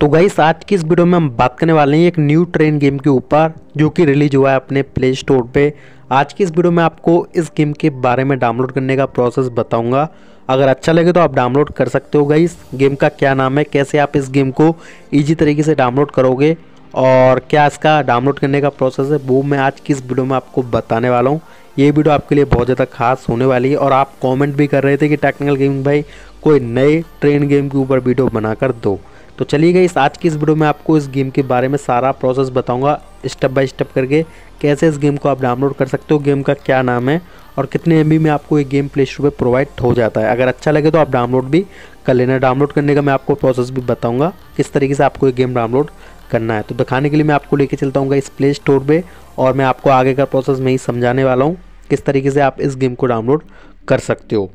तो गाइस आज की इस वीडियो में हम बात करने वाले हैं एक न्यू ट्रेन गेम के ऊपर जो कि रिलीज हुआ है अपने प्ले स्टोर पे। आज की इस वीडियो में आपको इस गेम के बारे में डाउनलोड करने का प्रोसेस बताऊंगा। अगर अच्छा लगे तो आप डाउनलोड कर सकते हो गाइस। गेम का क्या नाम है, कैसे आप इस गेम को ईजी तरीके से डाउनलोड करोगे और क्या इसका डाउनलोड करने का प्रोसेस है, वो मैं आज की इस वीडियो में आपको बताने वाला हूँ। ये वीडियो आपके लिए बहुत ज़्यादा खास होने वाली है। और आप कॉमेंट भी कर रहे थे कि टेक्निकल गेमिंग भाई कोई नए ट्रेन गेम के ऊपर वीडियो बनाकर दो। तो चलिए गाइस, आज की इस वीडियो में आपको इस गेम के बारे में सारा प्रोसेस बताऊंगा, स्टेप बाय स्टेप करके कैसे इस गेम को आप डाउनलोड कर सकते हो, गेम का क्या नाम है और कितने MB में आपको ये गेम प्ले स्टोर पर प्रोवाइड हो जाता है। अगर अच्छा लगे तो आप डाउनलोड भी कर लेना। डाउनलोड करने का मैं आपको प्रोसेस भी बताऊँगा किस तरीके से आपको ये गेम डाउनलोड करना है। तो दिखाने के लिए मैं आपको लेके चलता हूँ इस प्ले स्टोर पर और मैं आपको आगे का प्रोसेस में ही समझाने वाला हूँ किस तरीके से आप इस गेम को डाउनलोड कर सकते हो।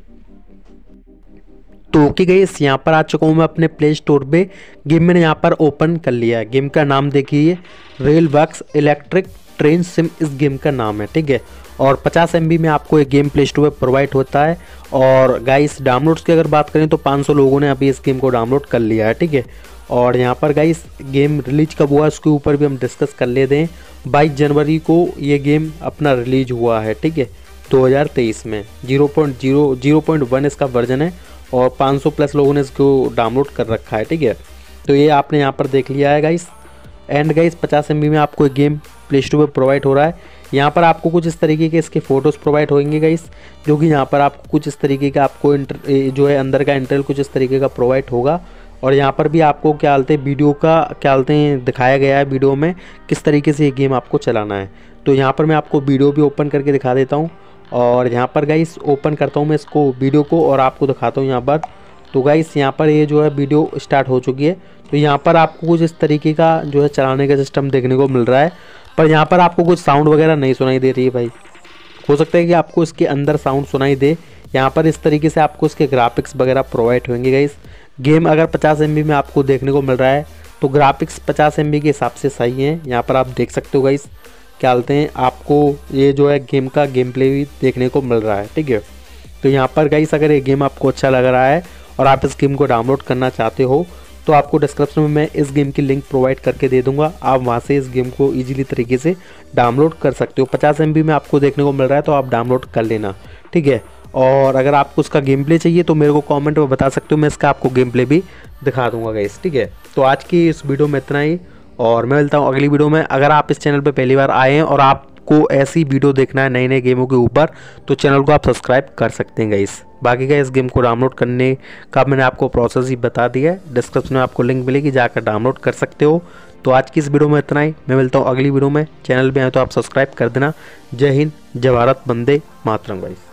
तो ओके गाइस, यहाँ पर आ चुका हूँ मैं अपने प्ले स्टोर पे। गेम मैंने यहाँ पर ओपन कर लिया है। गेम का नाम देखिए, रेल बक्स इलेक्ट्रिक ट्रेन सिम इस गेम का नाम है, ठीक है। और 50 MB में आपको ये गेम प्ले स्टोर पे प्रोवाइड होता है। और गाइस डाउनलोड्स की अगर बात करें तो 500 लोगों ने अभी इस गेम को डाउनलोड कर लिया है, ठीक है। और यहाँ पर गाइस गेम रिलीज कब हुआ उसके ऊपर भी हम डिस्कस कर लेते हैं। 22 जनवरी को ये गेम अपना रिलीज हुआ है, ठीक है, 2023 में। 0.1 इसका वर्जन है और 500 प्लस लोगों ने इसको डाउनलोड कर रखा है, ठीक है। तो ये आपने यहाँ पर देख लिया है गाइस। एंड गाइस 50 MB में आपको एक गेम प्ले स्टोर पर प्रोवाइड हो रहा है। यहाँ पर आपको कुछ इस तरीके के इसके फ़ोटोज़ प्रोवाइड होंगे गाइस, जो कि यहाँ पर आपको कुछ इस तरीके का आपको जो है अंदर का इंटरल कुछ इस तरीके का प्रोवाइड होगा। और यहाँ पर भी आपको क्या बोलते हैं वीडियो का क्या बोलते हैं दिखाया गया है वीडियो में किस तरीके से ये गेम आपको चलाना है। तो यहाँ पर मैं आपको वीडियो भी ओपन करके दिखा देता हूँ। और यहाँ पर गाइस ओपन करता हूँ मैं इसको वीडियो को और आपको दिखाता हूँ यहाँ पर। तो गाइस यहाँ पर ये जो है वीडियो स्टार्ट हो चुकी है। तो यहाँ पर आपको कुछ इस तरीके का जो है चलाने का सिस्टम देखने को मिल रहा है। पर यहाँ पर आपको कुछ साउंड वगैरह नहीं सुनाई दे रही है भाई। हो सकता है कि आपको इसके अंदर साउंड सुनाई दे। यहाँ पर इस तरीके से आपको इसके ग्राफिक्स वगैरह प्रोवाइड होंगे गाइस। गेम अगर 50 MB में आपको देखने को मिल रहा है तो ग्राफिक्स 50 MB के हिसाब से सही है। यहाँ पर आप देख सकते हो गाइस क्या बोलते हैं आपको ये जो है गेम का गेम प्ले भी देखने को मिल रहा है, ठीक है। तो यहाँ पर गाइस अगर ये गेम आपको अच्छा लग रहा है और आप इस गेम को डाउनलोड करना चाहते हो तो आपको डिस्क्रिप्शन में मैं इस गेम की लिंक प्रोवाइड करके दे दूंगा। आप वहाँ से इस गेम को ईजिली तरीके से डाउनलोड कर सकते हो। 50 MB में आपको देखने को मिल रहा है तो आप डाउनलोड कर लेना, ठीक है। और अगर आपको उसका गेम प्ले चाहिए तो मेरे को कमेंट में बता सकते हो, मैं इसका आपको गेम प्ले भी दिखा दूंगा गाइस, ठीक है। तो आज की इस वीडियो में इतना ही और मैं मिलता हूँ अगली वीडियो में। अगर आप इस चैनल पे पहली बार आए हैं और आपको ऐसी वीडियो देखना है नए नए गेमों के ऊपर तो चैनल को आप सब्सक्राइब कर सकते हैं गाइस। बाकी का इस गेम को डाउनलोड करने का मैंने आपको प्रोसेस ही बता दिया है। डिस्क्रिप्शन में आपको लिंक मिलेगी, जाकर डाउनलोड कर सकते हो। तो आज की इस वीडियो में इतना ही, मैं मिलता हूँ अगली वीडियो में। चैनल पर आए तो आप सब्सक्राइब कर देना। जय हिंद, जय भारत, वंदे मातरम गाइस।